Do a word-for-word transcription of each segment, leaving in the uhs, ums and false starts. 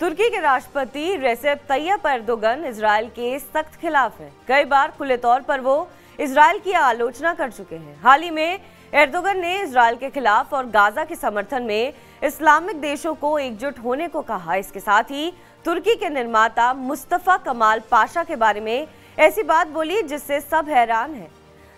तुर्की के राष्ट्रपति Recep Tayyip Erdogan Israel के सख्त खिलाफ हैं। कई बार खुले तौर पर वो इजराइल की आलोचना कर चुके हैं। हाल ही में एर्दोगन ने इजराइल के खिलाफ और गाजा के समर्थन में इस्लामिक देशों को एकजुट होने को कहा। इसके साथ ही तुर्की के निर्माता मुस्तफा कमाल पाशा के बारे में ऐसी बात बोली जिससे सब हैरान है।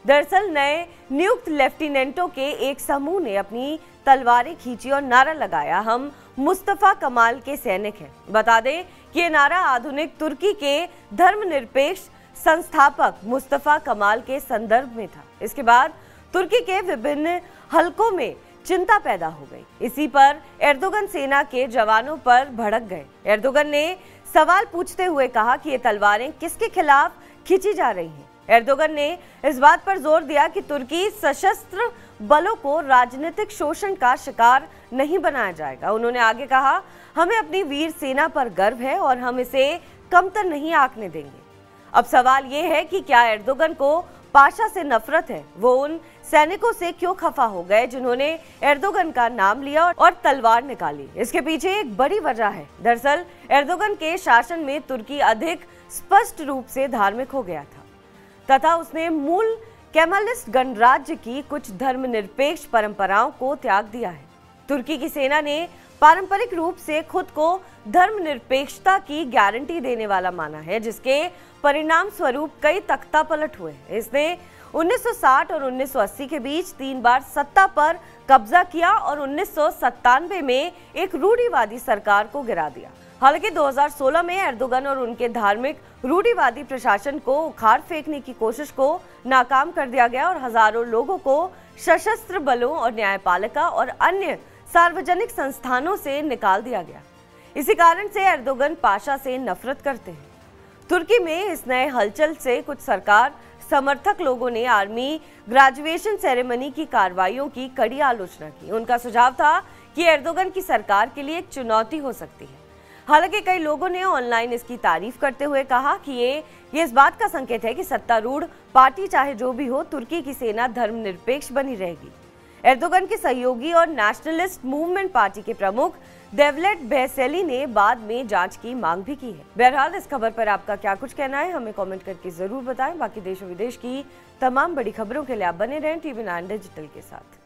दरअसल नए नियुक्त लेफ्टिनेंटों के एक समूह ने अपनी तलवारें खींची और नारा लगाया, हम मुस्तफा कमाल के सैनिक हैं। बता दें कि ये नारा आधुनिक तुर्की के धर्मनिरपेक्ष संस्थापक मुस्तफा कमाल के संदर्भ में था। इसके बाद तुर्की के विभिन्न हलकों में चिंता पैदा हो गई। इसी पर एर्दोगन सेना के जवानों पर भड़क गए। एर्दोगन ने सवाल पूछते हुए कहा कि ये तलवारें किसके खिलाफ खींची जा रही हैं। एर्दोगन ने इस बात पर जोर दिया कि तुर्की सशस्त्र बलों को राजनीतिक शोषण का शिकार नहीं बनाया जाएगा। उन्होंने आगे कहा, हमें अपनी वीर सेना पर गर्व है और हम इसे कमतर नहीं आंकने देंगे। अब सवाल ये है कि क्या एर्दोगन को पाशा से नफरत है? वो उन सैनिकों से क्यों खफा हो गए जिन्होंने एर्दोगन का नाम लिया और तलवार निकाली? इसके पीछे एक बड़ी वजह है। दरअसल एर्दोगन के शासन में तुर्की अधिक स्पष्ट रूप से धार्मिक हो गया था तथा उसने मूल केमालिस्ट गणराज्य की कुछ धर्मनिरपेक्ष परंपराओं को त्याग दिया है। तुर्की की सेना ने पारंपरिक रूप से खुद को धर्मनिरपेक्षता की गारंटी देने वाला माना है, जिसके परिणाम स्वरूप कई तख्ता पलट हुए। इसने उन्नीस सौ साठ और उन्नीस सौ अस्सी के बीच तीन बार सत्ता पर कब्जा किया और उन्नीस सौ सत्तानवे में एक रूढ़ीवादी सरकार को गिरा दिया। हालांकि दो हज़ार सोलह में एर्दोगन और उनके धार्मिक रूढ़ीवादी प्रशासन को उखाड़ फेंकने की कोशिश को नाकाम कर दिया गया और हजारों लोगों को सशस्त्र बलों और न्यायपालिका और अन्य सार्वजनिक संस्थानों से निकाल दिया गया। इसी कारण से एर्दोगन पाशा से नफरत करते हैं। तुर्की में इस नए हलचल से कुछ सरकार समर्थक लोगों ने आर्मी ग्रेजुएशन सेरेमनी की कार्रवाइयों की कड़ी आलोचना की। उनका सुझाव था कि एर्दोगन की सरकार के लिए एक चुनौती हो सकती है। हालांकि कई लोगों ने ऑनलाइन इसकी तारीफ करते हुए कहा कि ये ये इस बात का संकेत है कि सत्तारूढ़ पार्टी चाहे जो भी हो, तुर्की की सेना धर्मनिरपेक्ष बनी रहेगी। एर्दोगन के सहयोगी और नेशनलिस्ट मूवमेंट पार्टी के प्रमुख देवलेट बहसेली ने बाद में जांच की मांग भी की है। बहरहाल इस खबर पर आपका क्या कुछ कहना है, हमें कमेंट करके जरूर बताएं। बाकी देश और विदेश की तमाम बड़ी खबरों के लिए आप बने रहें टीवी नाइन डिजिटल के साथ।